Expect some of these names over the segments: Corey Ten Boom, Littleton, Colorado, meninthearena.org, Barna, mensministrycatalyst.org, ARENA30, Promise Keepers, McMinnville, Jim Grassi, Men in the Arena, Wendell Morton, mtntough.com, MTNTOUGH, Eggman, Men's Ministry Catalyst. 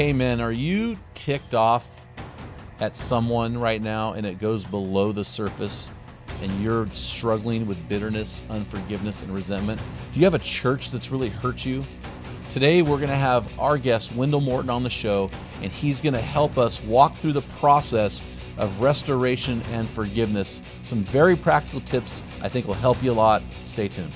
Hey men, are you ticked off at someone right now and it goes below the surface and you're struggling with bitterness, unforgiveness, and resentment? Do you have a church that's really hurt you? Today we're gonna have our guest, Wendell Morton, on the show, and he's gonna help us walk through the process of restoration and forgiveness. Some very practical tips I think will help you a lot. Stay tuned.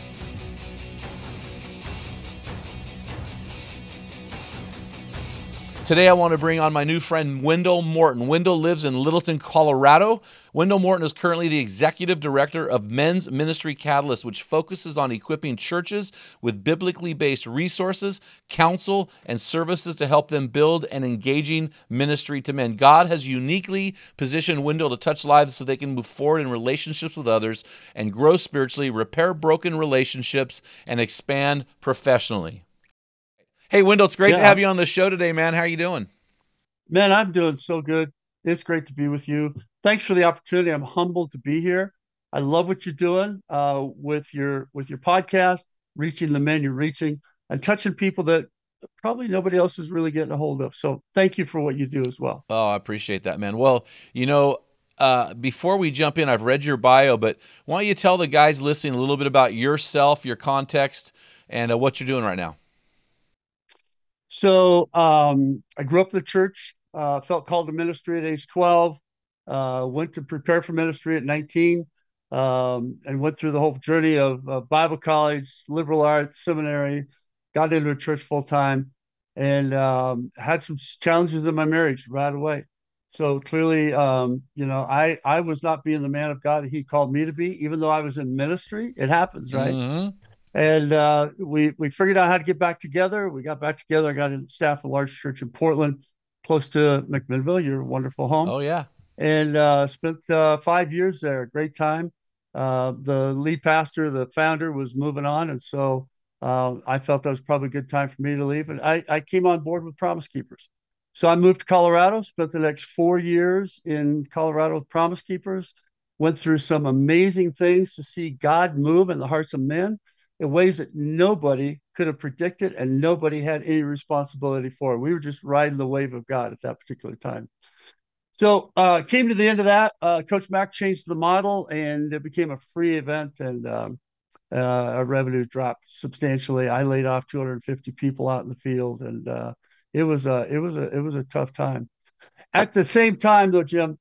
Today I want to bring on my new friend, Wendell Morton. Wendell lives in Littleton, Colorado. Wendell Morton is currently the executive director of Men's Ministry Catalyst, which focuses on equipping churches with biblically based resources, counsel, and services to help them build an engaging ministry to men. God has uniquely positioned Wendell to touch lives so they can move forward in relationships with others and grow spiritually, repair broken relationships, and expand professionally. Hey, Wendell, it's great to have you on the show today, man. How are you doing? Man, I'm doing so good. It's great to be with you. Thanks for the opportunity. I'm humbled to be here. I love what you're doing with your podcast, reaching the men you're reaching, and touching people that probably nobody else is really getting a hold of. So thank you for what you do as well. Oh, I appreciate that, man. Well, you know, before we jump in, I've read your bio, but why don't you tell the guys listening a little bit about yourself, your context, and what you're doing right now? So I grew up in the church, felt called to ministry at age 12, went to prepare for ministry at 19, and went through the whole journey of Bible college, liberal arts, seminary, got into a church full time, and had some challenges in my marriage right away. So clearly, you know, I was not being the man of God that he called me to be, even though I was in ministry. It happens, right? Mm-hmm. And we figured out how to get back together. We got back together. I got in staff at a large church in Portland, close to McMinnville, your wonderful home. Oh, yeah. And spent 5 years there. Great time. The lead pastor, the founder, was moving on. And so I felt that was probably a good time for me to leave. And I came on board with Promise Keepers. So I moved to Colorado, spent the next 4 years in Colorado with Promise Keepers, went through some amazing things to see God move in the hearts of men in ways that nobody could have predicted and nobody had any responsibility for. We were just riding the wave of God at that particular time. So came to the end of that. Coach Mack changed the model and it became a free event, and our revenue dropped substantially. I laid off 250 people out in the field, and it was a tough time. At the same time though, Jim,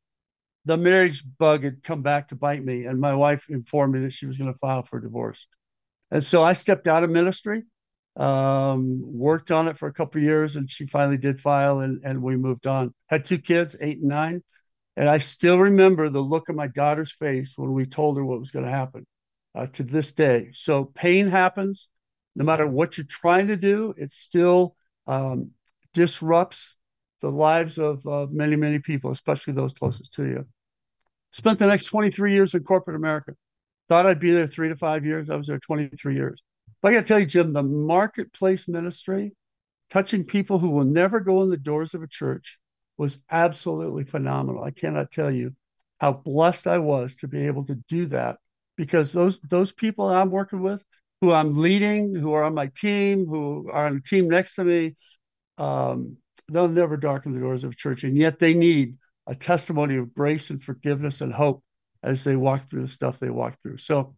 the marriage bug had come back to bite me, and my wife informed me that she was going to file for divorce. And so I stepped out of ministry, worked on it for a couple of years, and she finally did file, and we moved on. Had two kids, 8 and 9. And I still remember the look on my daughter's face when we told her what was going to happen, to this day. So pain happens. No matter what you're trying to do, it still disrupts the lives of many, many people, especially those closest to you. Spent the next 23 years in corporate America. Thought I'd be there 3 to 5 years. I was there 23 years. But I got to tell you, Jim, the marketplace ministry, touching people who will never go in the doors of a church, was absolutely phenomenal. I cannot tell you how blessed I was to be able to do that, because those people I'm working with, who I'm leading, who are on my team, who are on the team next to me, they'll never darken the doors of a church. And yet they need a testimony of grace and forgiveness and hope as they walk through the stuff they walk through. So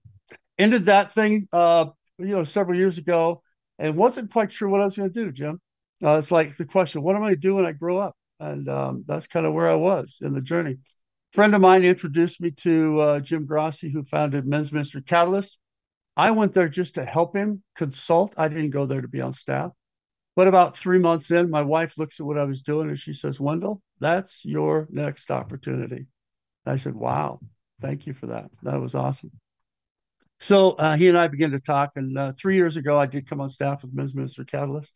ended that thing, you know, several years ago, and wasn't quite sure what I was going to do, Jim. It's like the question, what am I going to do when I grow up? And that's kind of where I was in the journey. A friend of mine introduced me to Jim Grassi, who founded Men's Ministry Catalyst. I went there just to help him consult. I didn't go there to be on staff. But about 3 months in, my wife looks at what I was doing, and she says, "Wendell, that's your next opportunity." And I said, "Wow. Thank you for that. That was awesome." So he and I began to talk. And 3 years ago, I did come on staff with Men's Ministry Catalyst.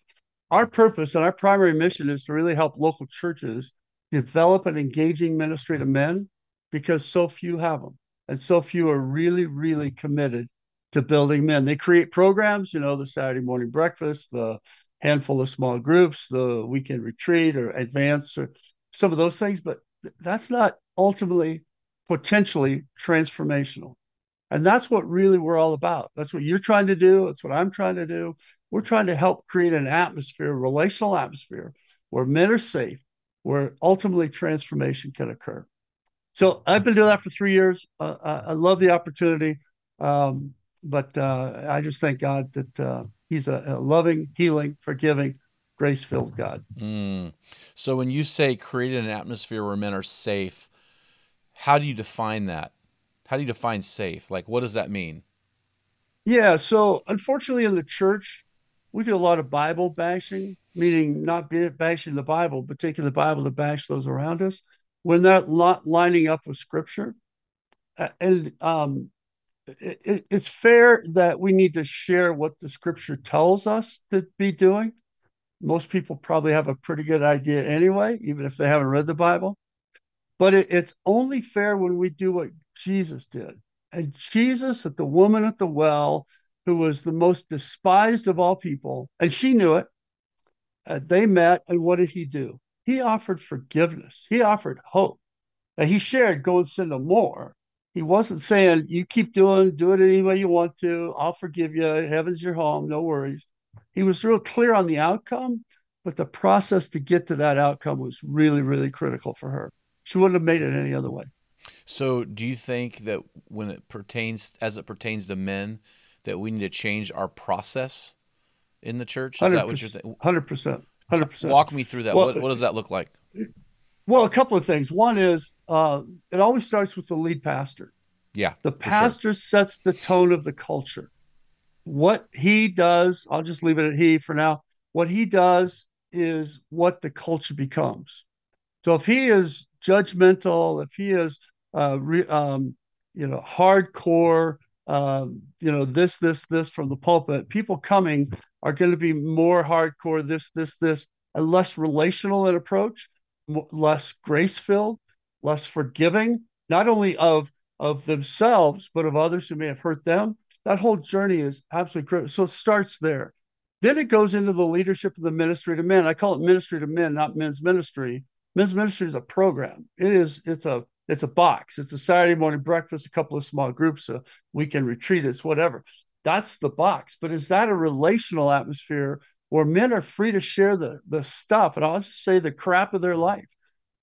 Our purpose and our primary mission is to really help local churches develop an engaging ministry to men, because so few have them. And so few are really, really committed to building men. They create programs, you know, the Saturday morning breakfast, the handful of small groups, the weekend retreat or advance or some of those things. But that's not ultimately potentially transformational. And that's what really we're all about. That's what you're trying to do. That's what I'm trying to do. We're trying to help create an atmosphere, a relational atmosphere, where men are safe, where ultimately transformation can occur. So I've been doing that for 3 years. I love the opportunity. But I just thank God that he's a loving, healing, forgiving, grace-filled God. Mm. So when you say create an atmosphere where men are safe, how do you define that? How do you define safe? Like, what does that mean? Yeah, so unfortunately in the church, we do a lot of Bible bashing, meaning not bashing the Bible, but taking the Bible to bash those around us. We're not lining up with Scripture. It's fair that we need to share what the Scripture tells us to be doing. Most people probably have a pretty good idea anyway, even if they haven't read the Bible. But it's only fair when we do what Jesus did. And Jesus, at the woman at the well, who was the most despised of all people, and she knew it, they met, and what did he do? He offered forgiveness. He offered hope. And he shared, go and sin no more. He wasn't saying, you keep do it any way you want to. I'll forgive you. Heaven's your home. No worries. He was real clear on the outcome, but the process to get to that outcome was really, really critical for her. She wouldn't have made it any other way. So do you think that when it pertains, as it pertains to men, that we need to change our process in the church? Is that what you're saying? 100%. 100%. Walk me through that. Well, what does that look like? Well, a couple of things. One is it always starts with the lead pastor. Yeah. The pastor sets the tone of the culture. What he does, I'll just leave it at he for now. What he does is what the culture becomes. So if he is judgmental, if he is, hardcore, this from the pulpit, people coming are going to be more hardcore, this, and less relational in approach. Less grace-filled, less forgiving, not only of themselves, but of others who may have hurt them. That whole journey is absolutely critical. So it starts there. Then it goes into the leadership of the ministry to men. I call it ministry to men, not men's ministry. Men's ministry is a program. It's a box. It's a Saturday morning breakfast, a couple of small groups, a weekend retreat, it's whatever. That's the box. But is that a relational atmosphere where men are free to share the stuff, and I'll just say the crap of their life,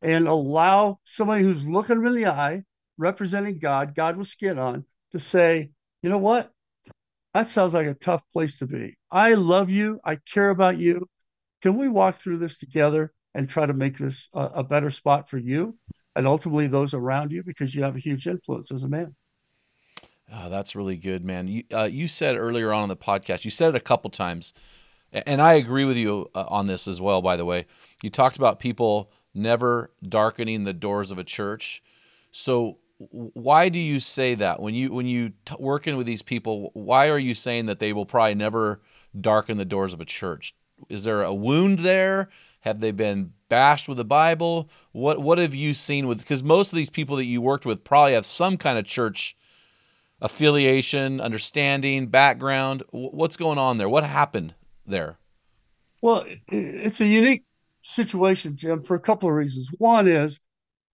and allow somebody who's looking them in the eye, representing God, God with skin on, to say, you know what? That sounds like a tough place to be. I love you. I care about you. Can we walk through this together and try to make this a better spot for you and ultimately those around you, because you have a huge influence as a man. Oh, that's really good, man. You said earlier on in the podcast, you said it a couple times, and I agree with you on this as well, by the way. You talked about people never darkening the doors of a church. So why do you say that? When you working with these people, why are you saying that they will probably never darken the doors of a church? Is there a wound there? Have they been bashed with the Bible? What have you seen with, because most of these people that you worked with probably have some kind of church affiliation, understanding, background. What's going on there? What happened there? Well, it's a unique situation, Jim, for a couple of reasons. One is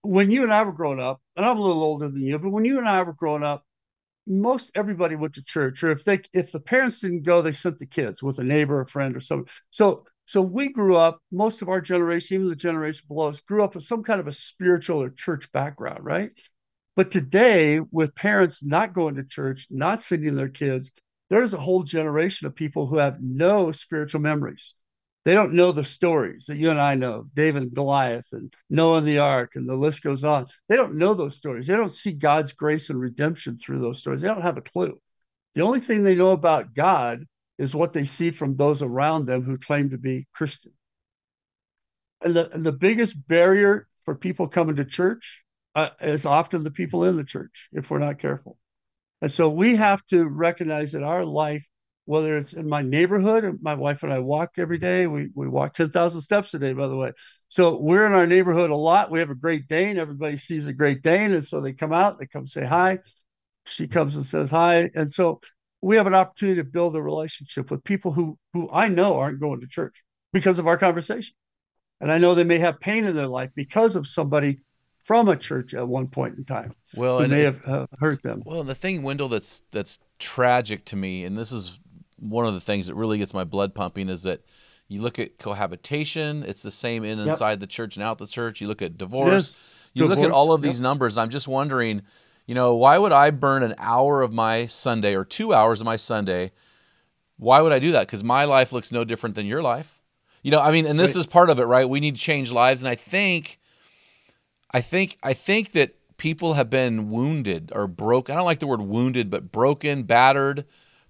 when you and I were growing up, and I'm a little older than you, but when you and I were growing up, most everybody went to church, or if the parents didn't go, they sent the kids with a neighbor, a friend, or something. So we grew up, most of our generation, even the generation below us, grew up with some kind of a spiritual or church background, right? But today, with parents not going to church, not sending their kids, there's a whole generation of people who have no spiritual memories. They don't know the stories that you and I know, David and Goliath and Noah and the Ark, and the list goes on. They don't know those stories. They don't see God's grace and redemption through those stories. They don't have a clue. The only thing they know about God is what they see from those around them who claim to be Christian. And the biggest barrier for people coming to church is often the people in the church, if we're not careful. And so we have to recognize that our life, whether it's in my neighborhood, my wife and I walk every day. We walk 10,000 steps a day, by the way. So we're in our neighborhood a lot. We have a Great Dane. Everybody sees a Great Dane. And so they come out, they come say hi. She comes and says hi. And so we have an opportunity to build a relationship with people who I know aren't going to church because of our conversation. And I know they may have pain in their life because of somebody from a church at one point in time. Well, and they have hurt them. Well, the thing, Wendell, that's tragic to me, and this is one of the things that really gets my blood pumping, is that You look at cohabitation. It's the same in inside the church and out the church. You look at divorce. You look at all of these numbers. I'm just wondering, you know, why would I burn an hour of my Sunday or 2 hours of my Sunday? Why would I do that? Because my life looks no different than your life. You know, I mean, and this is part of it, right? We need to change lives. And I think that people have been wounded or broken. I don't like the word wounded, but broken, battered,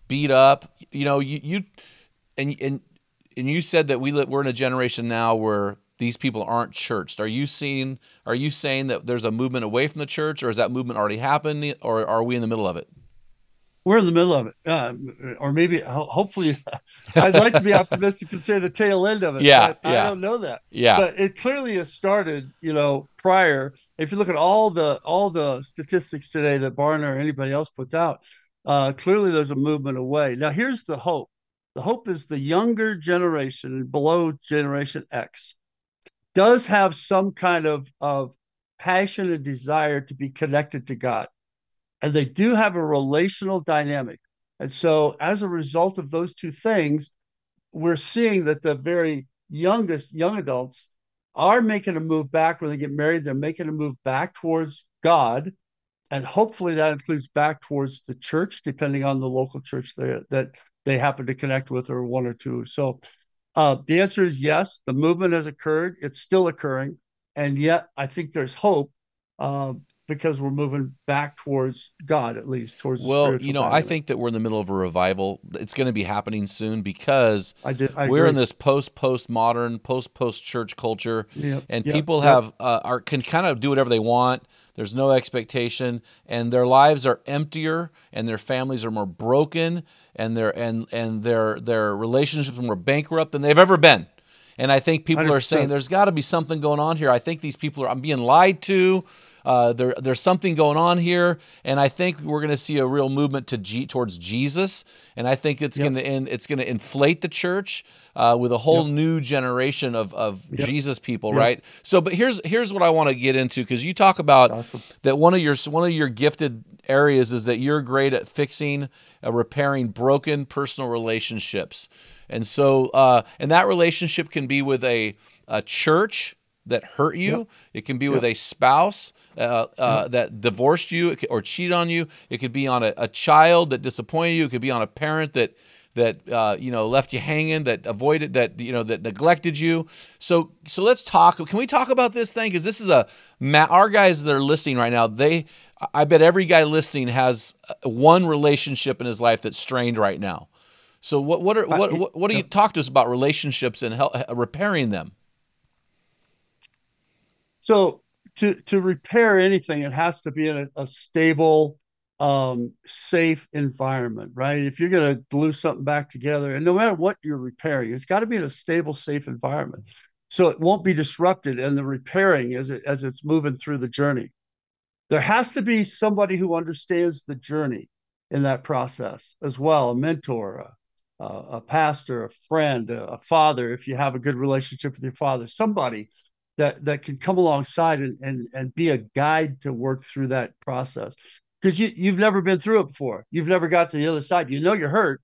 beat up. You know, and you said that we're in a generation now where these people aren't churched. Are you saying that there's a movement away from the church, or is that movement already happened, or are we in the middle of it? We're in the middle of it, or maybe hopefully. I'd like to be optimistic and say the tail end of it. Yeah, I don't know that. Yeah, but it clearly has started. You know, prior. If you look at all the statistics today that Barna or anybody else puts out, clearly there's a movement away. Now, here's the hope. The hope is the younger generation, below Generation X, does have some kind of passion and desire to be connected to God. And they do have a relational dynamic. And so as a result of those two things, we're seeing that the very youngest young adults are making a move back. When they get married, they're making a move back towards God. And hopefully that includes back towards the church, depending on the local church that they happen to connect with, or one or two. So the answer is yes, the movement has occurred. It's still occurring. And yet I think there's hope. Because we're moving back towards God, at least towards the spiritual Well, you know, dynamic. I think that we're in the middle of a revival. It's going to be happening soon, because we're in this postmodern, post-church culture, and people have can kind of do whatever they want. There's no expectation, and their lives are emptier, and their families are more broken, and their relationships are more bankrupt than they've ever been. And I think people 100%. Are saying there's got to be something going on here. I think these people I'm being lied to. There's something going on here, and I think we're going to see a real movement towards Jesus, and I think it's going to inflate the church with a whole new generation of Jesus people, right? So, but here's what I want to get into, because you talk about that one of your gifted areas is that you're great at fixing, repairing broken personal relationships, and so and that relationship can be with a church that hurt you. It can be with a spouse that divorced you or cheated on you. It could be on a child that disappointed you. It could be on a parent that you know, left you hanging, that avoided, that you know, that neglected you. So let's talk. Can we talk about this thing? Because this is our guys that are listening right now. I bet every guy listening has one relationship in his life that's strained right now. So what do you talk to us about relationships and repairing them? So to repair anything, it has to be in a stable, safe environment, right? If you're going to glue something back together, and no matter what you're repairing, it's got to be in a stable, safe environment, so it won't be disrupted. And the repairing as it's moving through the journey, there has to be somebody who understands the journey in that process as well. A mentor, a pastor, a friend, a father. If you have a good relationship with your father, somebody that can come alongside and be a guide to work through that process. Because you've never been through it before. You've never got to the other side. You know you're hurt.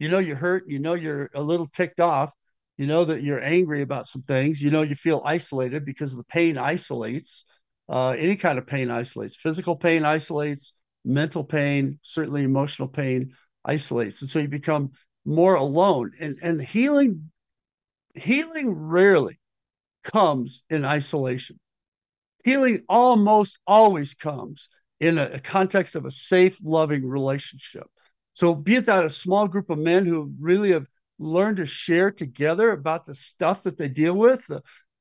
You know you're hurt. You know you're a little ticked off. You know that you're angry about some things. You know you feel isolated, because the pain isolates. Any kind of pain isolates. Physical pain isolates. Mental pain, certainly emotional pain, isolates. And so you become more alone. And healing rarely comes in isolation. Healing almost always comes in a context of a safe, loving relationship. So be it that a small group of men who really have learned to share together about the stuff that they deal with,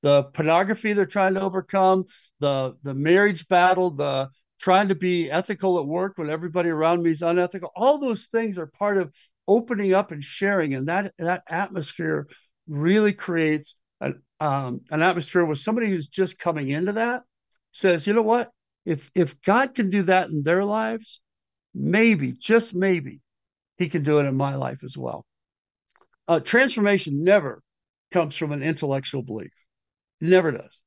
the pornography they're trying to overcome, the marriage battle, the trying to be ethical at work when everybody around me is unethical. All those things are part of opening up and sharing, and that atmosphere really creates an atmosphere where somebody who's just coming into that says, you know what, if God can do that in their lives, maybe, just maybe, he can do it in my life as well. Transformation never comes from an intellectual belief. It never does.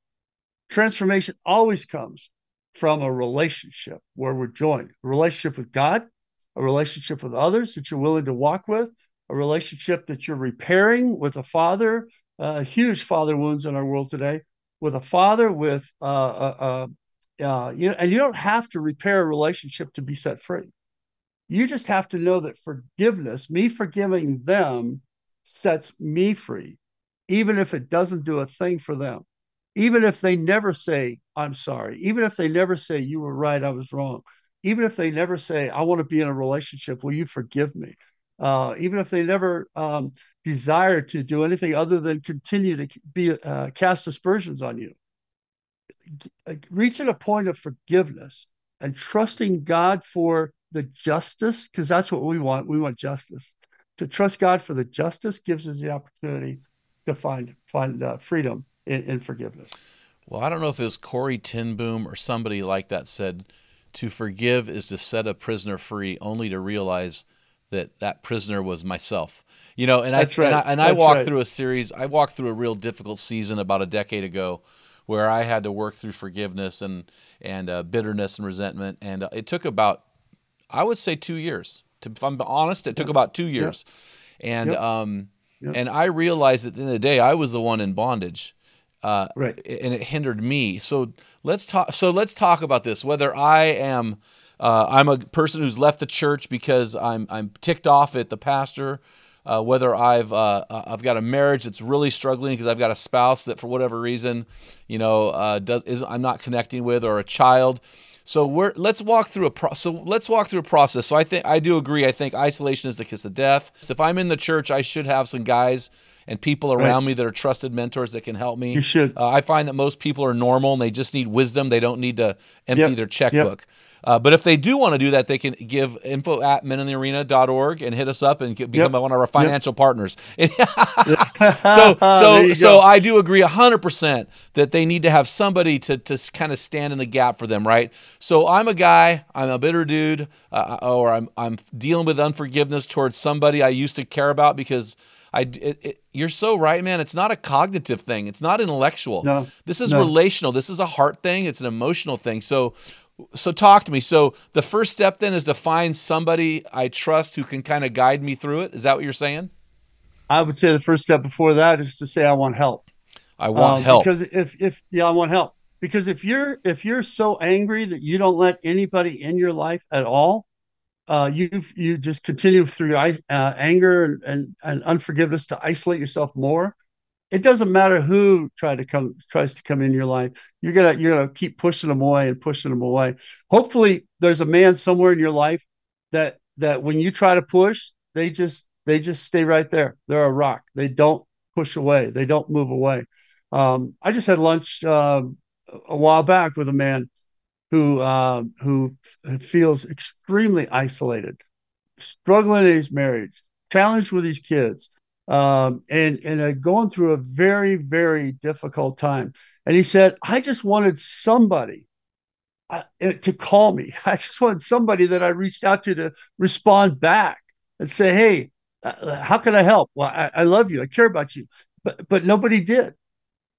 Transformation always comes from a relationship where we're joined, a relationship with God, a relationship with others that you're willing to walk with, a relationship that you're repairing with a father, huge father wounds in our world today, with a father with, you know, and you don't have to repair a relationship to be set free. You just have to know that forgiveness, me forgiving them, sets me free, even if it doesn't do a thing for them, even if they never say, I'm sorry, even if they never say, you were right, I was wrong, even if they never say, I want to be in a relationship, will you forgive me? Even if they never desire to do anything other than continue to be cast aspersions on you. Reaching a point of forgiveness and trusting God for the justice, because that's what we want. We want justice. To trust God for the justice gives us the opportunity to find freedom in forgiveness. Well, I don't know if it was Corey Ten Boom or somebody like that said, to forgive is to set a prisoner free, only to realize that prisoner was myself, you know. And that's I walked through a real difficult season about a decade ago, where I had to work through forgiveness and bitterness and resentment, and it took about, I would say, 2 years. If I'm honest, it took about 2 years, and and I realized at the end of the day I was the one in bondage, right? And it hindered me. So let's talk. About this. Whether I am. I'm a person who's left the church because I'm ticked off at the pastor. Whether I've got a marriage that's really struggling because I've got a spouse that for whatever reason, you know, I'm not connecting with, or a child. So let's walk through a process. So I do agree. I think isolation is the kiss of death. So if I'm in the church, I should have some guys and people around me that are trusted mentors that can help me. You should. I find that most people are normal and they just need wisdom. They don't need to empty their checkbook. But if they do want to do that, they can give info at meninthearena.org and hit us up and become one of our financial partners. So I do agree 100% that they need to have somebody to kind of stand in the gap for them, right? So I'm a guy, I'm a bitter dude, or I'm dealing with unforgiveness towards somebody I used to care about, because you're so right, man. It's not a cognitive thing. It's not intellectual. No, this is relational. This is a heart thing. It's an emotional thing. So talk to me. So the first step then is to find somebody I trust who can kind of guide me through it. Is that what you're saying? I would say the first step before that is to say, I want help. I want help. Because I want help. Because if you're so angry that you don't let anybody in your life at all, you just continue through anger and unforgiveness to isolate yourself more. It doesn't matter who tries to come in your life. You're gonna keep pushing them away and pushing them away. Hopefully, there's a man somewhere in your life that when you try to push, they just stay right there. They're a rock. They don't push away. They don't move away. I just had lunch a while back with a man who feels extremely isolated, struggling in his marriage, challenged with his kids. And going through a very, very difficult time. And he said, I just wanted somebody to call me. I just wanted somebody that I reached out to respond back and say, hey, how can I help? Well, I love you. I care about you. But nobody did.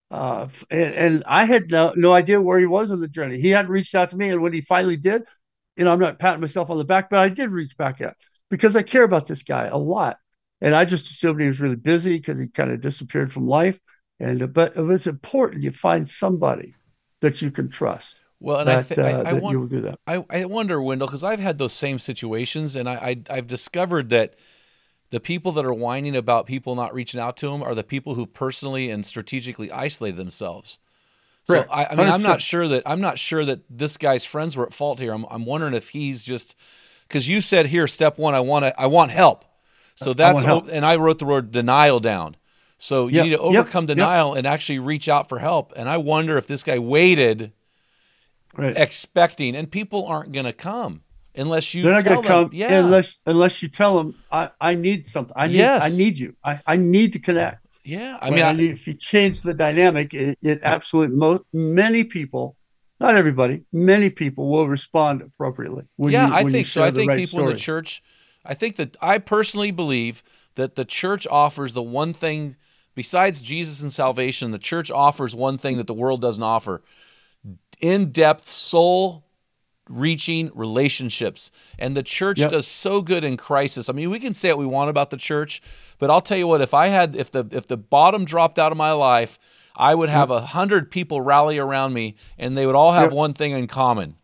And I had no idea where he was on the journey. He hadn't reached out to me. And when he finally did, you know, I'm not patting myself on the back, but I did reach back out because I care about this guy a lot. And I just assumed he was really busy because he kind of disappeared from life. But it's important you find somebody that you can trust. Well, and you will do that. I wonder, Wendell, because I've had those same situations, and I've discovered that the people that are whining about people not reaching out to them are the people who personally and strategically isolated themselves. So I mean, I'm not sure that this guy's friends were at fault here. I'm wondering if he's just, because you said here, step one, I want help. So that's, and I wrote the word denial down. So you need to overcome denial and actually reach out for help. And I wonder if this guy waited expecting, and people aren't going to come unless you tell them. Yeah. Unless you tell them, I need something. I need you. I need to connect. Yeah. I mean, if you change the dynamic, it absolutely, many people, not everybody, many people will respond appropriately. I think people in the church, I personally believe that the church offers the one thing, besides Jesus and salvation, the church offers one thing that the world doesn't offer: in-depth soul reaching relationships. And the church does so good in crisis. I mean, we can say what we want about the church, but I'll tell you what, if the bottom dropped out of my life, I would have 100 people rally around me, and they would all have one thing in common.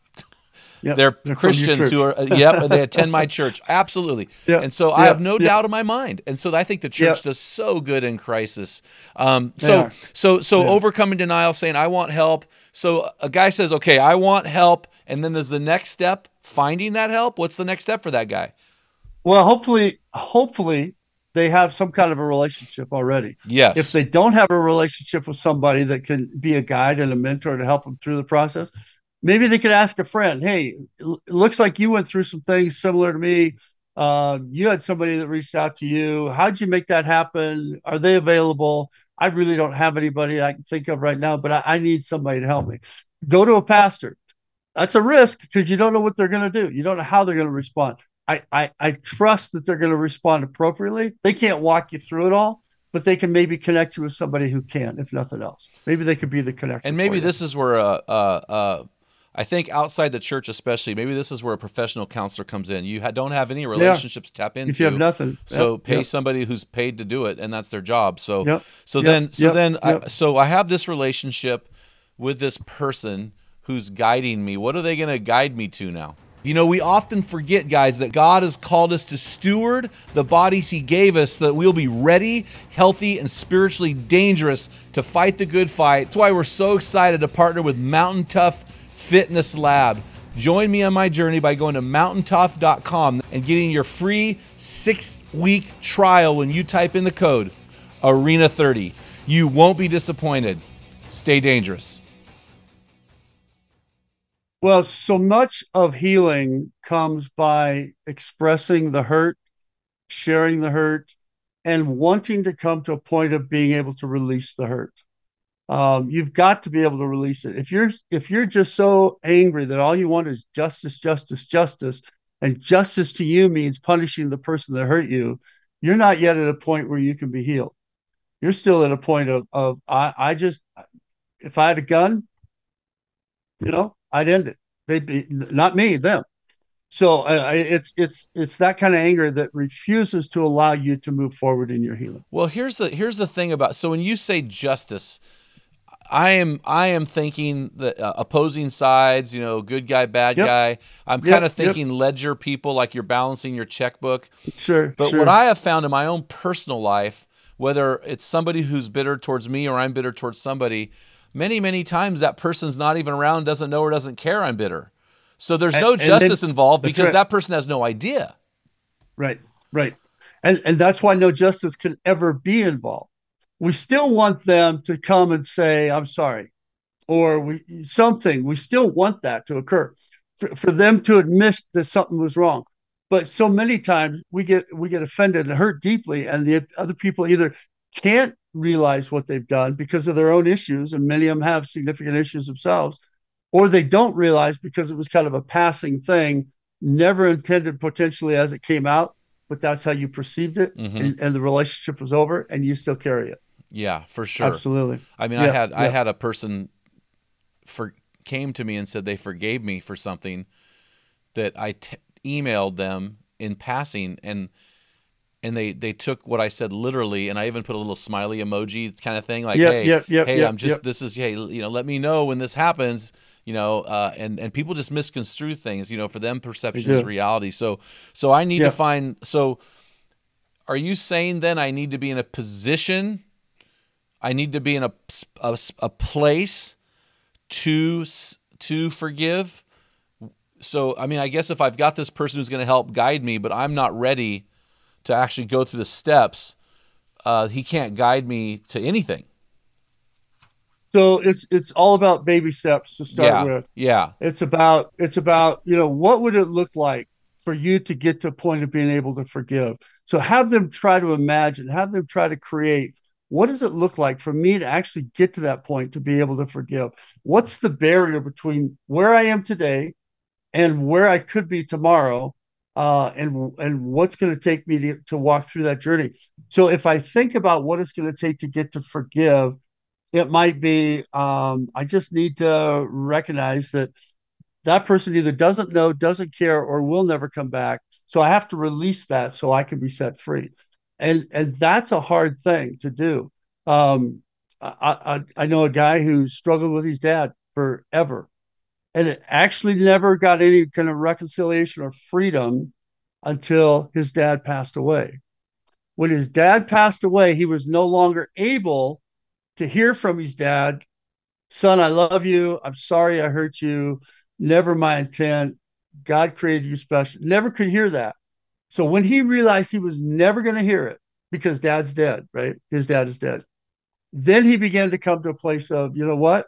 They're Christians who are, and they attend my church. Absolutely. And so I have no doubt in my mind. And so I think the church does so good in crisis. So overcoming denial, saying, I want help. So a guy says, okay, I want help. And then there's the next step, finding that help. What's the next step for that guy? Well, hopefully they have some kind of a relationship already. Yes. If they don't have a relationship with somebody that can be a guide and a mentor to help them through the process, maybe they could ask a friend, hey, it looks like you went through some things similar to me. You had somebody that reached out to you. How'd you make that happen? Are they available? I really don't have anybody I can think of right now, but I need somebody to help me. Go to a pastor. That's a risk because you don't know what they're going to do. You don't know how they're going to respond. I trust that they're going to respond appropriately. They can't walk you through it all, but they can maybe connect you with somebody who can, if nothing else. Maybe they could be the connector. And maybe this is where I think outside the church especially, maybe this is where a professional counselor comes in. You don't have any relationships to tap into. If you have nothing. So pay somebody who's paid to do it, and that's their job. So so I have this relationship with this person who's guiding me. What are they going to guide me to now? You know, we often forget, guys, that God has called us to steward the bodies he gave us so that we'll be ready, healthy, and spiritually dangerous to fight the good fight. That's why we're so excited to partner with Mountain Tough Fitness Lab. Join me on my journey by going to mtntough.com and getting your free 6-week trial when you type in the code ARENA30. You won't be disappointed. Stay dangerous. Well, so much of healing comes by expressing the hurt, sharing the hurt, and wanting to come to a point of being able to release the hurt. You've got to be able to release it. If you're just so angry that all you want is justice, justice, justice, and justice to you means punishing the person that hurt you, you're not yet at a point where you can be healed. You're still at a point of if I had a gun, you know, I'd end it. They'd be not me, them. So it's that kind of anger that refuses to allow you to move forward in your healing. Well, here's the thing about, so when you say justice, I am thinking that opposing sides, you know, good guy, bad guy. I'm kind of thinking ledger people, like you're balancing your checkbook. Sure. But what I have found in my own personal life, whether it's somebody who's bitter towards me or I'm bitter towards somebody, many times that person's not even around, doesn't know or doesn't care I'm bitter. So there's no justice involved because that person has no idea. Right. And that's why no justice can ever be involved. We still want them to come and say, I'm sorry, or something. We still want that to occur for them to admit that something was wrong. But so many times we get offended and hurt deeply, and the other people either can't realize what they've done because of their own issues, and many of them have significant issues themselves, or they don't realize because it was kind of a passing thing, never intended potentially as it came out, but that's how you perceived it, and the relationship was over, and you still carry it. Yeah, for sure. Absolutely. I mean, I had a person came to me and said they forgave me for something that I emailed them in passing, and they took what I said literally, and I even put a little smiley emoji kind of thing, like, let me know when this happens, you know, and people just misconstrue things, you know, for them perception is reality. So I need to find, so are you saying then I need to be in a position, I need to be in a place to forgive? So, I mean, I guess if I've got this person who's going to help guide me, but I'm not ready to actually go through the steps, he can't guide me to anything. So it's all about baby steps to start with. Yeah. It's about, you know, what would it look like for you to get to a point of being able to forgive? So have them try to imagine, have them try to create, what does it look like for me to actually get to that point to be able to forgive? What's the barrier between where I am today and where I could be tomorrow? And what's going to take me to walk through that journey? So if I think about what it's going to take to get to forgive, it might be I just need to recognize that that person either doesn't know, doesn't care, or will never come back. So I have to release that so I can be set free. And that's a hard thing to do. I know a guy who struggled with his dad forever, and it actually never got any kind of reconciliation or freedom until his dad passed away. When his dad passed away, he was no longer able to hear from his dad, "Son, I love you. I'm sorry I hurt you. Never my intent. God created you special." Never could hear that. So when he realized he was never going to hear it, because dad's dead, right? His dad is dead. Then he began to come to a place of, you know what?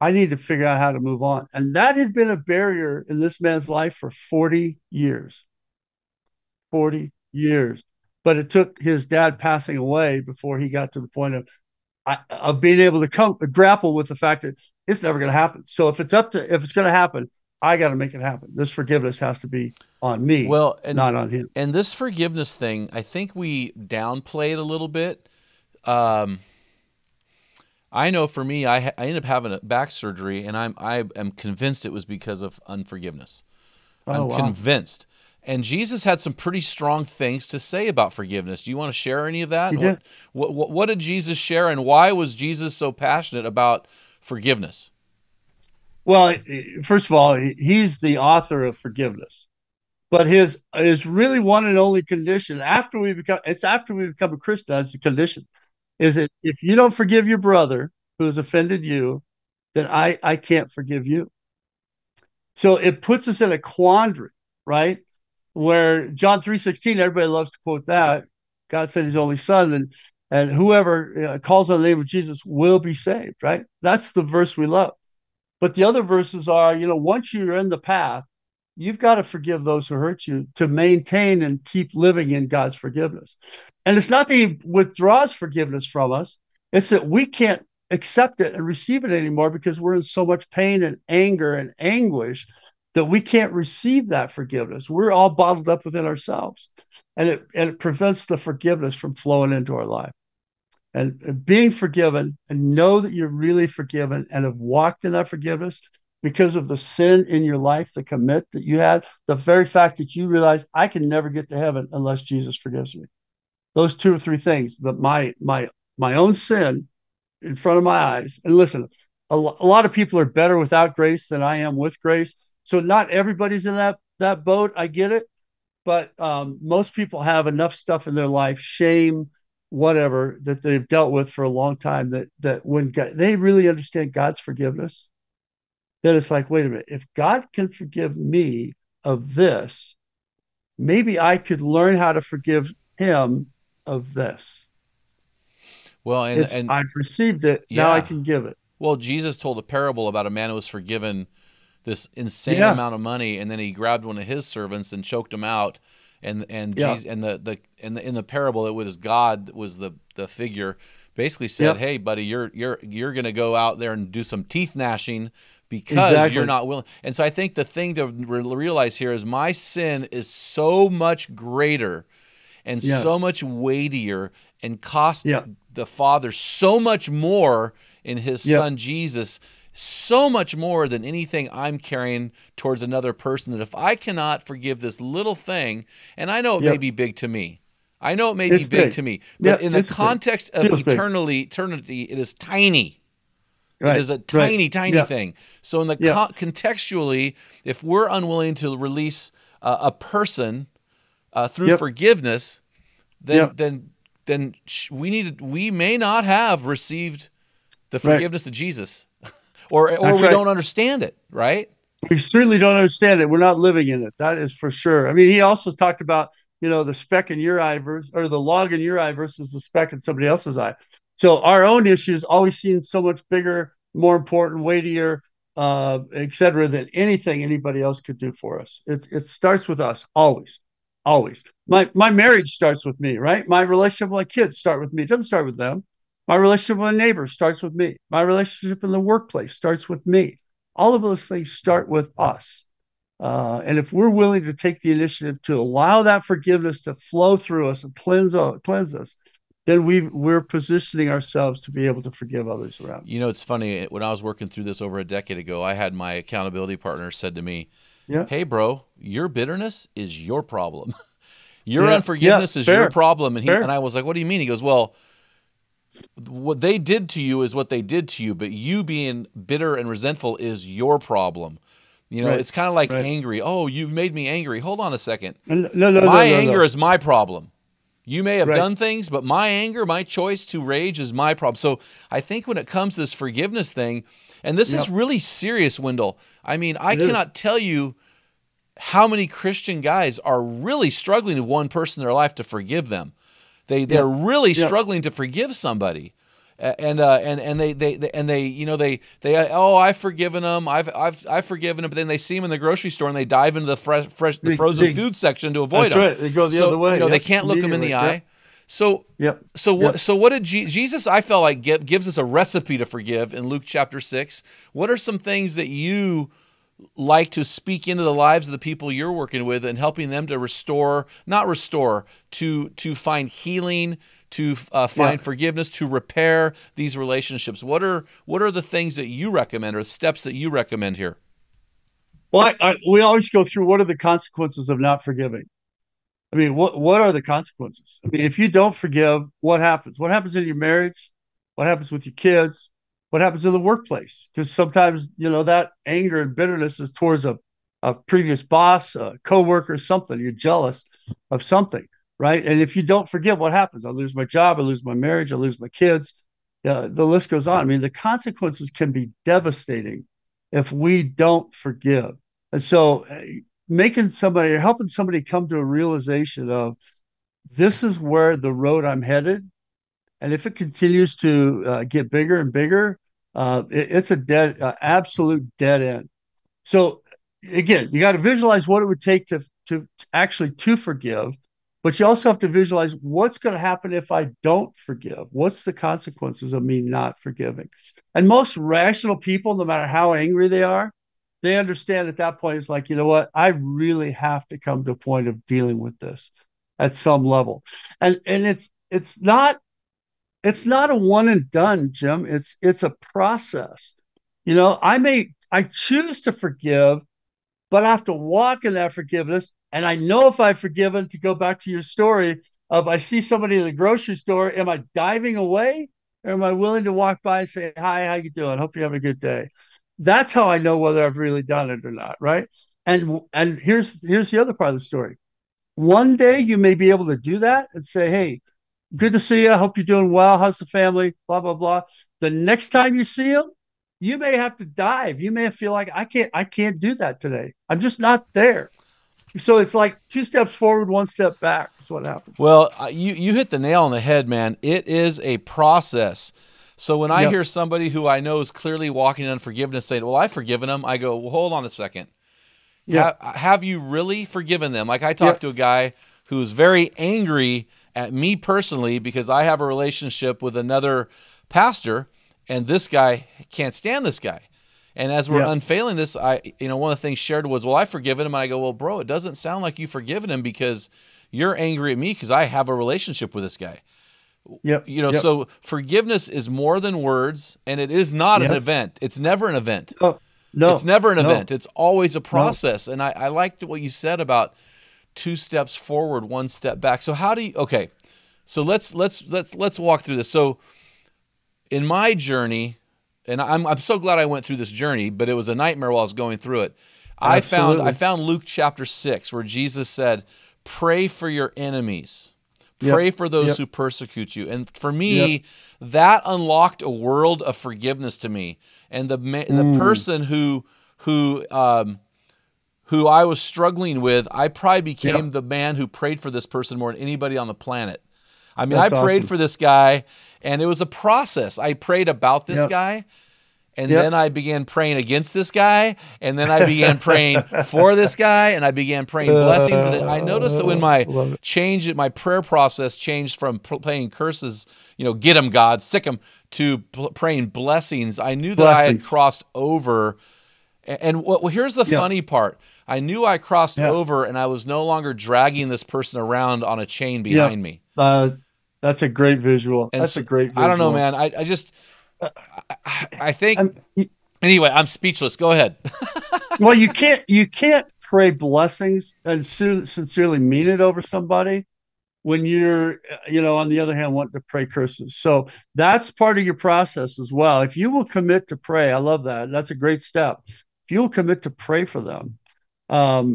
I need to figure out how to move on. And that had been a barrier in this man's life for 40 years. 40 years. But it took his dad passing away before he got to the point of being able to grapple with the fact that it's never going to happen. So if it's going to happen, I got to make it happen. This forgiveness has to be on me, not on him. And this forgiveness thing, I think we downplay it a little bit. I know for me, I ended up having a back surgery, and I am convinced it was because of unforgiveness. Convinced. And Jesus had some pretty strong things to say about forgiveness. Do you want to share any of that? What did Jesus share, and why was Jesus so passionate about forgiveness? Well, first of all, he's the author of forgiveness. But his really one and only condition after we become a Christian, that's the condition, is that if you don't forgive your brother who has offended you, then I can't forgive you. So it puts us in a quandary, right? Where John 3:16, everybody loves to quote that. God sent his only son, and whoever calls on the name of Jesus will be saved, right? That's the verse we love. But the other verses are, you know, once you're in the path, you've got to forgive those who hurt you to maintain and keep living in God's forgiveness. And it's not that he withdraws forgiveness from us. It's that we can't accept it and receive it anymore because we're in so much pain and anger and anguish that we can't receive that forgiveness. We're all bottled up within ourselves. And it prevents the forgiveness from flowing into our life. And being forgiven, and know that you're really forgiven and have walked in that forgiveness because of the sin in your life, the commit that you had, the very fact that you realize I can never get to heaven unless Jesus forgives me. Those two or three things, that my own sin in front of my eyes. And listen, a lot of people are better without grace than I am with grace. So not everybody's in that boat. I get it. But most people have enough stuff in their life, shame, whatever, that they've dealt with for a long time, that when they really understand God's forgiveness, then it's like, wait a minute, if God can forgive me of this, maybe I could learn how to forgive him of this. Well, and I've received it. Yeah. Now I can give it. Well, Jesus told a parable about a man who was forgiven this insane amount of money, and then he grabbed one of his servants and choked him out. Jesus, and in the parable, it was God was the figure, basically said, "Hey, buddy, you're going to go out there and do some teeth gnashing because you're not willing." And so I think the thing to realize here is my sin is so much greater and so much weightier and cost the Father so much more in his Son Jesus, so much more than anything I'm carrying towards another person, that if I cannot forgive this little thing, and I know it may be big to me. I know it may be big to me, but in the context of eternity, it is tiny. Right. It is a tiny, tiny thing. So in the contextually, if we're unwilling to release a person through forgiveness, then we may not have received the forgiveness of Jesus. Or we don't understand it, right? We certainly don't understand it. We're not living in it. That is for sure. I mean, he also talked about, you know, the speck in your eye versus, or the log in your eye versus the speck in somebody else's eye. So our own issues always seem so much bigger, more important, weightier, et cetera, than anything anybody else could do for us. It starts with us always, always. My marriage starts with me, right? My relationship with my kids start with me. It doesn't start with them. My relationship with my neighbor starts with me. My relationship in the workplace starts with me. All of those things start with us. And if we're willing to take the initiative to allow that forgiveness to flow through us and cleanse us, then we're positioning ourselves to be able to forgive others around. You know, it's funny. When I was working through this over a decade ago, I had my accountability partner said to me, yeah, hey, bro, your bitterness is your problem. Your unforgiveness is your problem. And I was like, what do you mean? He goes, well, what they did to you is what they did to you, but you being bitter and resentful is your problem. You know, it's kind of like angry. Oh, you made me angry. Hold on a second. My anger is my problem. You may have done things, but my anger, my choice to rage is my problem. So I think when it comes to this forgiveness thing, and this is really serious, Wendell. I mean, I cannot tell you how many Christian guys are really struggling with one person in their life to forgive them. They're really struggling to forgive somebody, and they oh, I've forgiven them, I've forgiven them, but then they see them in the grocery store and they dive into the frozen food section to avoid them. That's right. They go the other way. You know, they can't look them in the eye. So what did Jesus? I felt like gives us a recipe to forgive in Luke chapter 6. What are some things that you like to speak into the lives of the people you're working with and helping them to to find healing, to find forgiveness, to repair these relationships? What are the things that you recommend, or steps that you recommend here? Well, we always go through, what are the consequences of not forgiving? I mean, what are the consequences? I mean, if you don't forgive, what happens? What happens in your marriage? What happens with your kids? What happens in the workplace? Because sometimes, you know, that anger and bitterness is towards a previous boss, a coworker, something. You're jealous of something, right? And if you don't forgive, what happens? I lose my job, I lose my marriage, I lose my kids. The list goes on. I mean, the consequences can be devastating if we don't forgive. And so making somebody, or helping somebody come to a realization of, this is where the road I'm headed. And if it continues to get bigger and bigger, it's a dead, absolute dead end. So again, you got to visualize what it would take to actually forgive, but you also have to visualize what's going to happen if I don't forgive. What's the consequences of me not forgiving? And most rational people, no matter how angry they are, they understand at that point, it's like, you know what, I really have to come to a point of dealing with this at some level. And it's not a one and done, Jim. It's a process. You know, I choose to forgive, but I have to walk in that forgiveness. And I know if I've forgiven, to go back to your story of, I see somebody in the grocery store, am I diving away? Or am I willing to walk by and say, hi, how you doing? Hope you have a good day. That's how I know whether I've really done it or not, right? And here's the other part of the story. One day you may be able to do that and say, hey, good to see you. I hope you're doing well. How's the family? Blah, blah, blah. The next time you see them, you may have to dive. You may feel like, I can't do that today. I'm just not there. So it's like 2 steps forward, 1 step back is what happens. Well, you hit the nail on the head, man. It is a process. So when I hear somebody who I know is clearly walking in unforgiveness saying, well, I've forgiven them, I go, well, hold on a second. Yeah. Have you really forgiven them? Like, I talked to a guy who was very angry at me personally because I have a relationship with another pastor, and this guy can't stand this guy. And as we're unfailing this, one of the things shared was, well, I've forgiven him. And I go, well, bro, it doesn't sound like you've forgiven him because you're angry at me because I have a relationship with this guy. So forgiveness is more than words, and it is not an event. It's never an event. No. It's never an event. It's always a process. And I liked what you said about 2 steps forward, 1 step back. So how do you, okay, so let's walk through this. So in my journey, and I'm so glad I went through this journey, but it was a nightmare while I was going through it. Absolutely. I found Luke chapter 6, where Jesus said, pray for your enemies, pray for those who persecute you. And for me, that unlocked a world of forgiveness to me. And the person who I was struggling with, I probably became the man who prayed for this person more than anybody on the planet. I mean, I prayed for this guy, and it was a process. I prayed about this guy, and then I began praying against this guy, and then I began praying for this guy, and I began praying blessings. And I noticed that when my prayer process changed from praying curses, you know, get him, God, sick him, to praying blessings, I knew that I had crossed over. And here's the funny part. I knew I crossed over, and I was no longer dragging this person around on a chain behind me. That's a great visual. And that's a great visual. I don't know, man. I think, anyway, I'm speechless. Go ahead. Well, you can't pray blessings and sincerely mean it over somebody when you're, on the other hand, wanting to pray curses. So that's part of your process as well. If you will commit to pray, I love that. That's a great step. If you'll commit to pray for them, no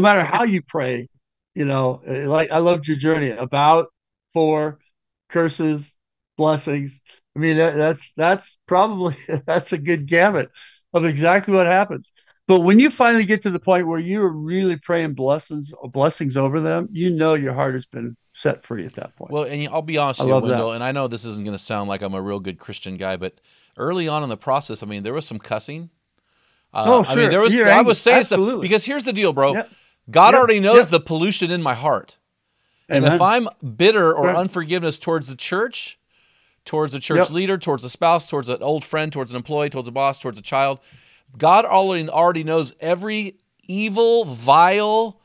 matter how you pray, like I loved your journey about, for, curses, blessings. I mean, that's probably a good gamut of exactly what happens. But when you finally get to the point where you're really praying blessings over them, your heart has been set free at that point. Well, and I'll be honest with you, Wendell, and I know this isn't going to sound like I'm a real good Christian guy, but early on in the process, I mean, there was some cussing. Oh, sure. I mean, there was, I was saying stuff, because here's the deal, bro. Yep. God already knows the pollution in my heart. Amen. And if I'm bitter or unforgiveness towards the church, leader, towards a spouse, towards an old friend, towards an employee, towards a boss, towards a child, God already knows every evil, vile,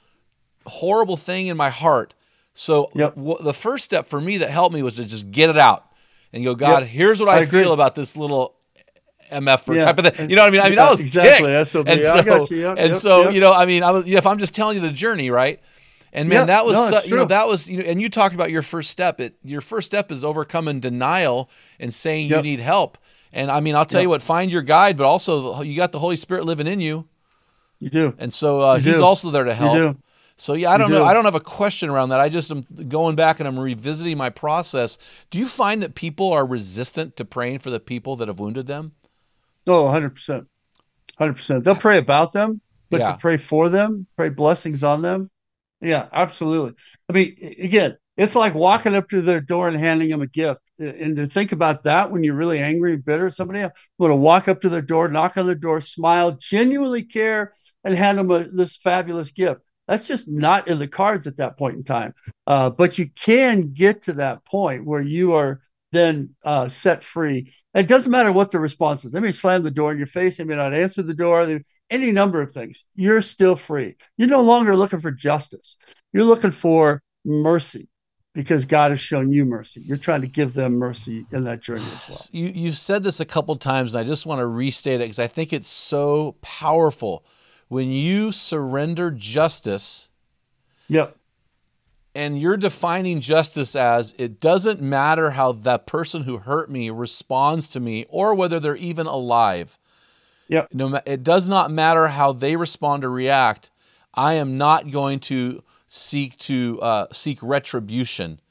horrible thing in my heart. So the first step for me that helped me was to just get it out and go, God, here's what I feel about this little MF for type of thing. You know what I mean? I mean, I was ticked. If I'm just telling you the journey, right? And man, and you talked about your first step. Your first step is overcoming denial and saying you need help. And I mean, I'll tell you what, find your guide, but also you got the Holy Spirit living in you. You do. And so he's also there to help. You do. So yeah, I don't know. I don't have a question around that. I just am going back and I'm revisiting my process. Do you find that people are resistant to praying for the people that have wounded them? Oh, 100%. 100%. They'll pray about them, but to pray for them, pray blessings on them. Yeah, absolutely. I mean, again, it's like walking up to their door and handing them a gift. And to think about that when you're really angry and bitter at somebody else, you want to walk up to their door, knock on their door, smile, genuinely care, and hand them this fabulous gift. That's just not in the cards at that point in time. But you can get to that point where you are then set free. It doesn't matter what the response is. They may slam the door in your face. They may not answer the door. Any number of things. You're still free. You're no longer looking for justice. You're looking for mercy because God has shown you mercy. You're trying to give them mercy in that journey as well. You've said this a couple times, and I just want to restate it because I think it's so powerful. When you surrender justice, and you're defining justice as it doesn't matter how that person who hurt me responds to me or whether they're even alive. No, it does not matter how they respond or react. I am not going to seek retribution.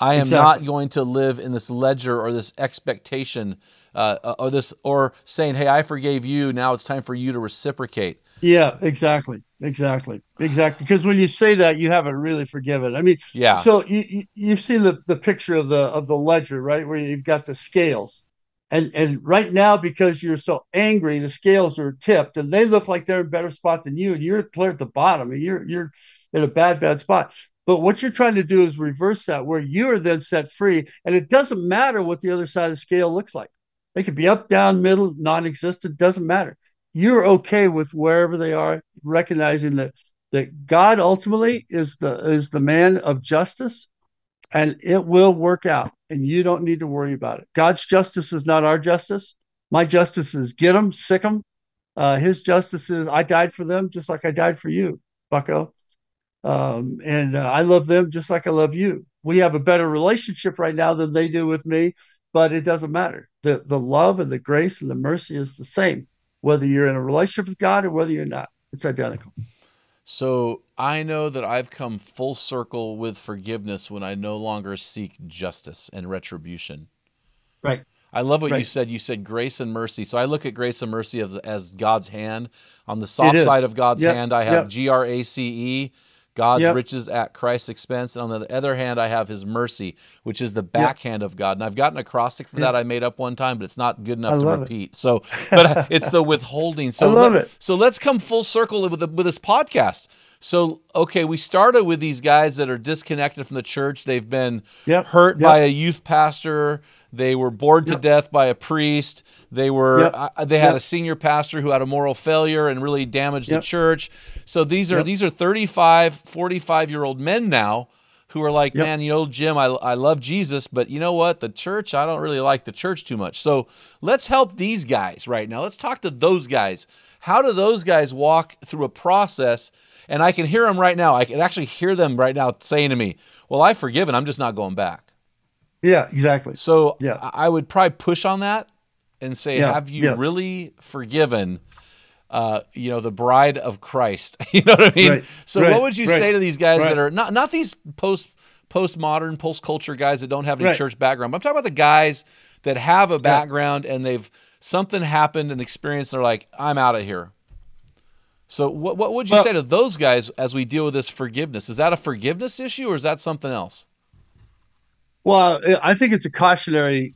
I am not going to live in this ledger or this expectation or saying, "Hey, I forgave you. Now it's time for you to reciprocate." Yeah, exactly. Because when you say that, you haven't really forgiven. I mean, so you've seen the picture of the ledger, right? Where you've got the scales. And right now, because you're so angry, the scales are tipped and they look like they're in a better spot than you. And you're clear at the bottom and you're in a bad spot. But what you're trying to do is reverse that, where you are then set free. And it doesn't matter what the other side of the scale looks like. They could be up, down, middle, non-existent, doesn't matter. You're okay with wherever they are, recognizing that God ultimately is the man of justice, and it will work out, and you don't need to worry about it. God's justice is not our justice. My justice is get them, sick them. His justice is I died for them just like I died for you, bucko. I love them just like I love you. We have a better relationship right now than they do with me, but it doesn't matter. The love and the grace and the mercy is the same, whether you're in a relationship with God or whether you're not. It's identical. So I know that I've come full circle with forgiveness when I no longer seek justice and retribution. Right. I love what you said. You said grace and mercy. So I look at grace and mercy as God's hand. On the soft side of God's hand, I have G-R-A-C-E, God's riches at Christ's expense. And on the other hand, I have his mercy, which is the backhand of God. And I've got an acrostic for that I made up one time, but it's not good enough to repeat. So, but it's the withholding. So I love it. So let's come full circle with this podcast. So, okay, we started with these guys that are disconnected from the church. They've been hurt by a youth pastor. They were bored to death by a priest. They were they had a senior pastor who had a moral failure and really damaged the church. So these are 35, 45-year-old men now who are like, man, you know, Jim, I love Jesus, but you know what? The church, I don't really like the church too much. So let's help these guys right now. Let's talk to those guys. How do those guys walk through a process? And I can hear them right now. I can actually hear them right now saying to me, well, I've forgiven. I'm just not going back. Yeah, exactly. So I would probably push on that and say, have you really forgiven, you know, the bride of Christ? You know what I mean? Right. So what would you say to these guys that are not these postmodern, post-culture guys that don't have any church background? But I'm talking about the guys that have a background and they've something happened and experienced. They're like, I'm out of here. So what would you say to those guys as we deal with this forgiveness? Is that a forgiveness issue or is that something else? Well, I think it's a cautionary.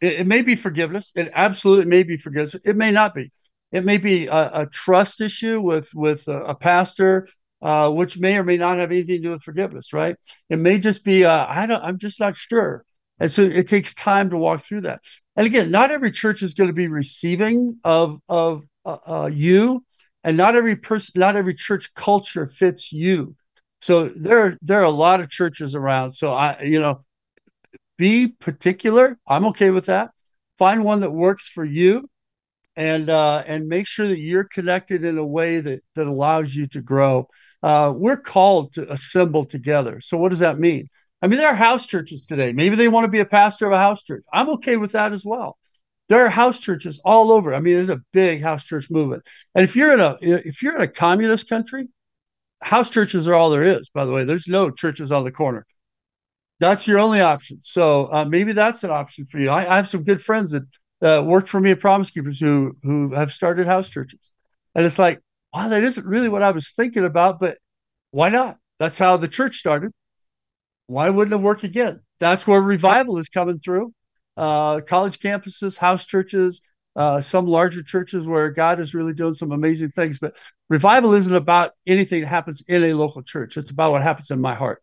It may be forgiveness. It absolutely may be forgiveness. It may not be. It may be a trust issue with a pastor, which may or may not have anything to do with forgiveness, right? It may just be, I'm just not sure. And so it takes time to walk through that. And again, not every church is going to be receiving of you, and not every person, not every church culture fits you. So there are a lot of churches around. So be particular. I'm okay with that. Find one that works for you, and make sure that you're connected in a way that allows you to grow. We're called to assemble together. So what does that mean? I mean, there are house churches today. Maybe they want to be a pastor of a house church. I'm okay with that as well. There are house churches all over. I mean, there's a big house church movement. And if you're in a communist country, house churches are all there is, by the way. There's no churches on the corner. That's your only option. So maybe that's an option for you. I have some good friends that worked for me at Promise Keepers who have started house churches. And it's like, wow, that isn't really what I was thinking about, but why not? That's how the church started. Why wouldn't it work again? That's where revival is coming through. College campuses, house churches, some larger churches where God is really doing some amazing things. But revival isn't about anything that happens in a local church. It's about what happens in my heart.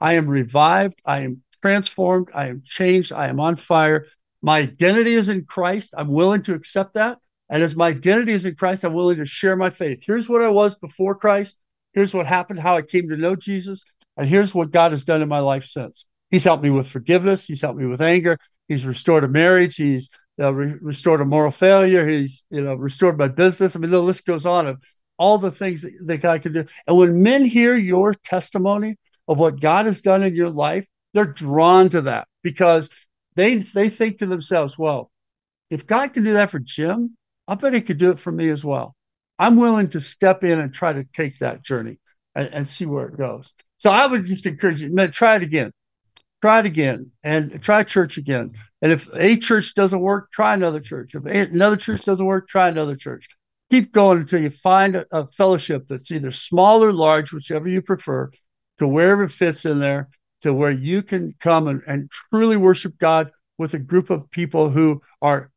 I am revived. I am transformed. I am changed. I am on fire. My identity is in Christ. I'm willing to accept that. And as my identity is in Christ, I'm willing to share my faith. Here's what I was before Christ. Here's what happened, how I came to know Jesus. And here's what God has done in my life since. He's helped me with forgiveness. He's helped me with anger. He's restored a marriage. He's restored a moral failure. He's restored my business. I mean, the list goes on of all the things that God can do. And when men hear your testimony of what God has done in your life, they're drawn to that because they think to themselves, well, if God can do that for Jim, I bet he could do it for me as well. I'm willing to step in and try to take that journey and see where it goes. So I would just encourage you, man, try it again and try church again. And if a church doesn't work, try another church. If another church doesn't work, try another church. Keep going until you find a fellowship that's either small or large, whichever you prefer, to wherever it fits in there, to where you can come and truly worship God with a group of people who are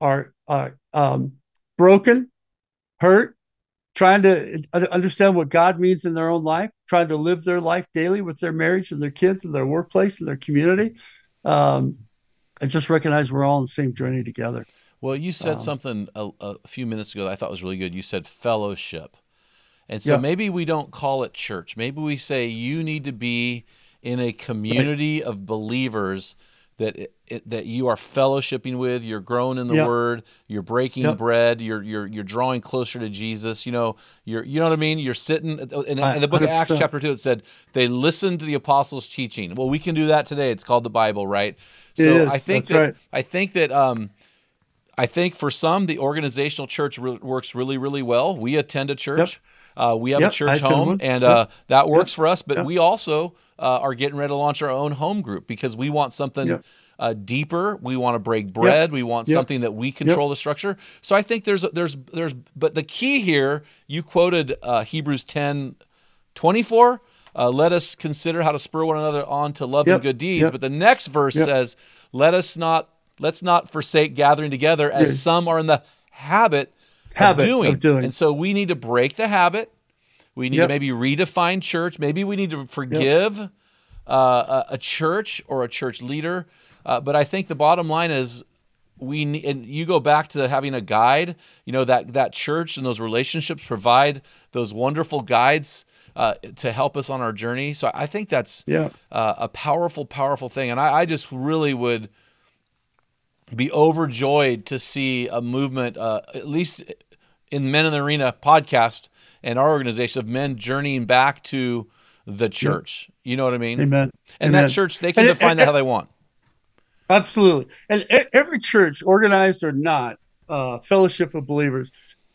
broken, hurt, trying to understand what God means in their own life, trying to live their life daily with their marriage and their kids and their workplace and their community. And just recognize we're all on the same journey together. Well, you said something a few minutes ago that I thought was really good. You said fellowship. And so maybe we don't call it church. Maybe we say you need to be in a community of believers that you are fellowshipping with, you're growing in the Word, you're breaking bread, you're drawing closer to Jesus. You know what I mean. You're sitting in the book of Acts chapter 2. It said they listened to the apostles' teaching. Well, we can do that today. It's called the Bible, right? So I think for some the organizational church works really, really well. We attend a church. Yep. We have a church home, and that works for us, but we also are getting ready to launch our own home group because we want something deeper. We want to break bread. We want something that we control the structure. So I think there's but the key here, you quoted Hebrews 10:24, let us consider how to spur one another on to love and good deeds. But the next verse says, let's not forsake gathering together as some are in the habit of doing. And so we need to break the habit. We need to maybe redefine church. Maybe we need to forgive a church or a church leader. But I think the bottom line is and you go back to having a guide, that church and those relationships provide those wonderful guides to help us on our journey. So I think that's a powerful, powerful thing. And I just really would be overjoyed to see a movement, at least in Men in the Arena podcast and our organization, of men journeying back to the church. You know what I mean? Amen. And Amen. That church, they can define that how they want. Absolutely. And every church, organized or not, fellowship of believers,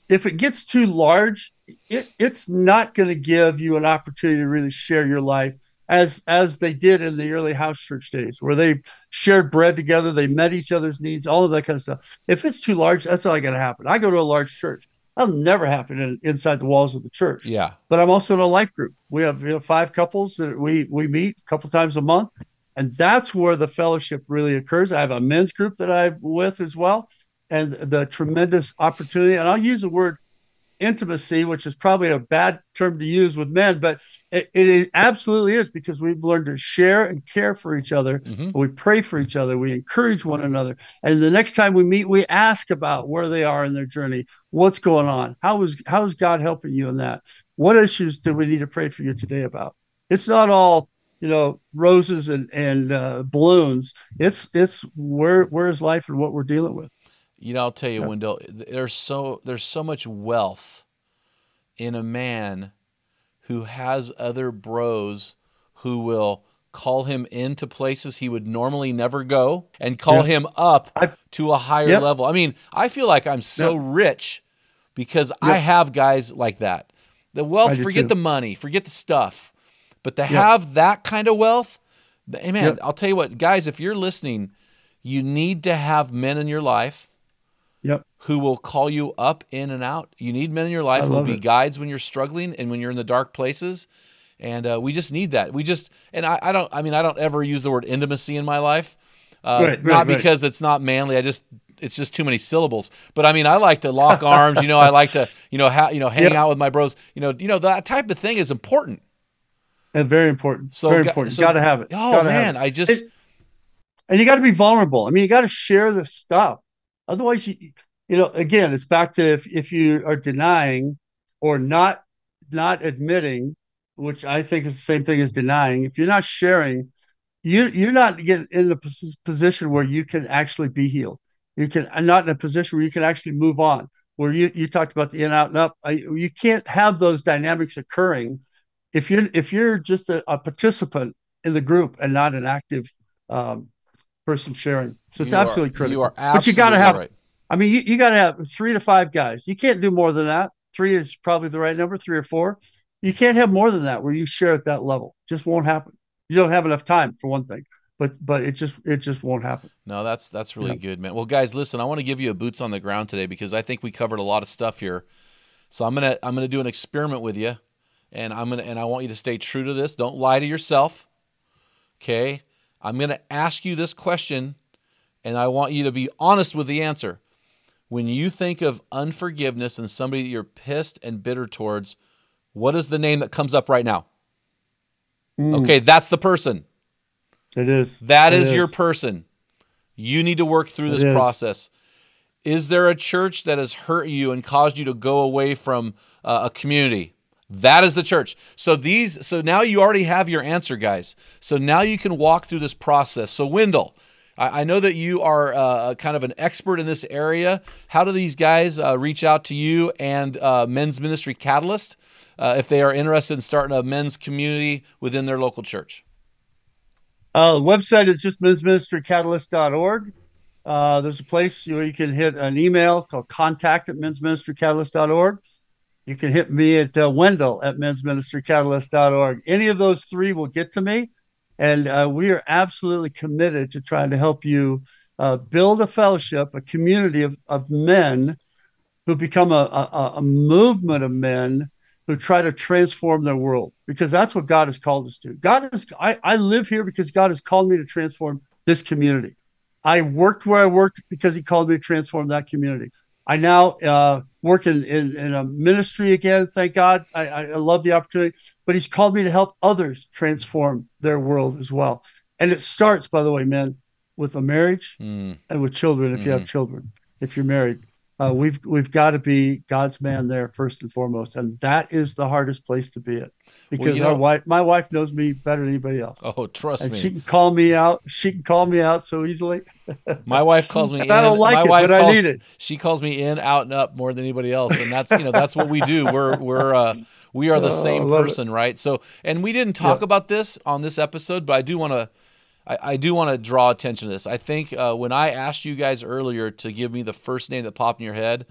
if it gets too large, it's not going to give you an opportunity to really share your life as they did in the early house church days, where they shared bread together, they met each other's needs, all of that kind of stuff. If it's too large, that's not going to happen. I go to a large church. That'll never happen inside the walls of the church. Yeah. But I'm also in a life group. We have 5 couples that we meet a couple times a month. And that's where the fellowship really occurs. I have a men's group that I'm with as well, and the tremendous opportunity. And I'll use the word intimacy, which is probably a bad term to use with men, but it absolutely is, because we've learned to share and care for each other. Mm-hmm. We pray for each other. We encourage one another. And the next time we meet, we ask about where they are in their journey. What's going on? How is God helping you in that? What issues do we need to pray for you today about? It's not all roses and balloons. It's where is life and what we're dealing with. I'll tell you, Wendell, there's so much wealth in a man who has other bros who will call him into places he would normally never go and call him up to a higher level. I mean, I feel like I'm so rich because I have guys like that. The wealth, forget the money, forget the stuff. But to have that kind of wealth, man, I'll tell you what, guys, if you're listening, you need to have men in your life who will call you up, in and out. You need men in your life who will be guides when you're struggling and when you're in the dark places. And we just need that. I don't ever use the word intimacy in my life, not because it's not manly. It's just too many syllables. But I mean, I like to lock arms. I like to, hang out with my bros. That type of thing is important. And very important. So very important. So, you got to have it. Oh man, and you got to be vulnerable. I mean, you got to share the stuff. Otherwise, again, it's back to if you are denying or not admitting, which I think is the same thing as denying. If you're not sharing, you're not getting in the position where you can actually be healed. Not in a position where you can actually move on. Where you talked about the in, out, and up. You can't have those dynamics occurring. If you're just a participant in the group and not an active person sharing, so it's absolutely critical. You are absolutely but you got to have. Right. I mean, you got to have 3 to 5 guys. You can't do more than that. 3 is probably the right number. 3 or 4. You can't have more than that where you share at that level. Just won't happen. You don't have enough time for one thing. But it just won't happen. No, that's really good, man. Well, guys, listen. I want to give you a boots on the ground today because I think we covered a lot of stuff here. So I'm gonna do an experiment with you. And I want you to stay true to this. Don't lie to yourself. Okay? I'm going to ask you this question, and I want you to be honest with the answer. When you think of unforgiveness and somebody that you're pissed and bitter towards, what is the name that comes up right now? Okay, that's the person. It is. That is your person. You need to work through this process. Is there a church that has hurt you and caused you to go away from a community? That is the church. So now you already have your answer, guys. So now you can walk through this process. So Wendell, I know that you are kind of an expert in this area. How do these guys reach out to you and Men's Ministry Catalyst if they are interested in starting a men's community within their local church? The website is just mensministrycatalyst.org. There's a place where you can hit an email called contact@mensministrycatalyst.org. You can hit me at Wendell@mensministrycatalyst.org. Any of those 3 will get to me. And we are absolutely committed to trying to help you build a fellowship, a community of men who become a movement of men who try to transform their world, because that's what God has called us to. I live here because God has called me to transform this community. I worked where I worked because he called me to transform that community. I now work in a ministry again, thank God. I love the opportunity. But he's called me to help others transform their world as well. And it starts, by the way, men, with a marriage and with children if you have children, if you're married. We've got to be God's man there first and foremost, and that is the hardest place to be at, because my wife knows me better than anybody else. Oh, trust me. She can call me out. She can call me out so easily. My wife calls me in. I don't like it, but I need it. She calls me in, out, and up more than anybody else, and that's that's what we do. We are the same person, right? So, and we didn't talk about this on this episode, but I do want to draw attention to this. I think when I asked you guys earlier to give me the first name that popped in your head,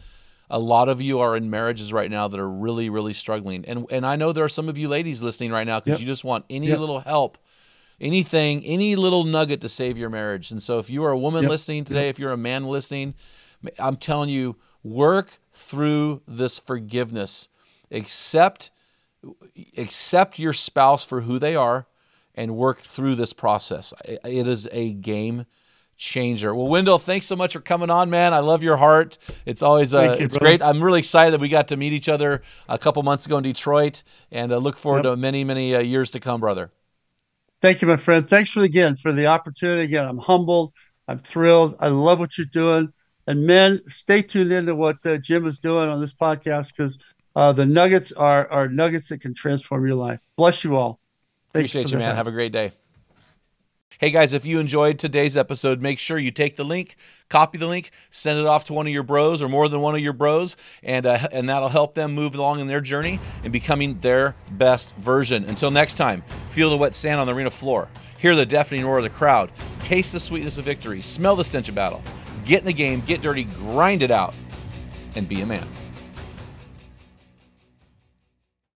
a lot of you are in marriages right now that are really, really struggling. And I know there are some of you ladies listening right now because you just want any little help, anything, any little nugget to save your marriage. And so if you are a woman listening today, if you're a man listening, I'm telling you, work through this forgiveness. Accept your spouse for who they are, and work through this process. It is a game changer. Well, Wendell, thanks so much for coming on, man. I love your heart. It's always it's great. I'm really excited that we got to meet each other a couple months ago in Detroit, and I look forward to many, many years to come, brother. Thank you, my friend. Thanks for the opportunity. Again, I'm humbled. I'm thrilled. I love what you're doing. And men, stay tuned into what Jim is doing on this podcast, because the nuggets are nuggets that can transform your life. Bless you all. Appreciate you, man. Have a great day. Hey, guys, if you enjoyed today's episode, make sure you take the link, copy the link, send it off to one of your bros or more than one of your bros, and that'll help them move along in their journey and becoming their best version. Until next time, feel the wet sand on the arena floor, hear the deafening roar of the crowd, taste the sweetness of victory, smell the stench of battle, get in the game, get dirty, grind it out, and be a man.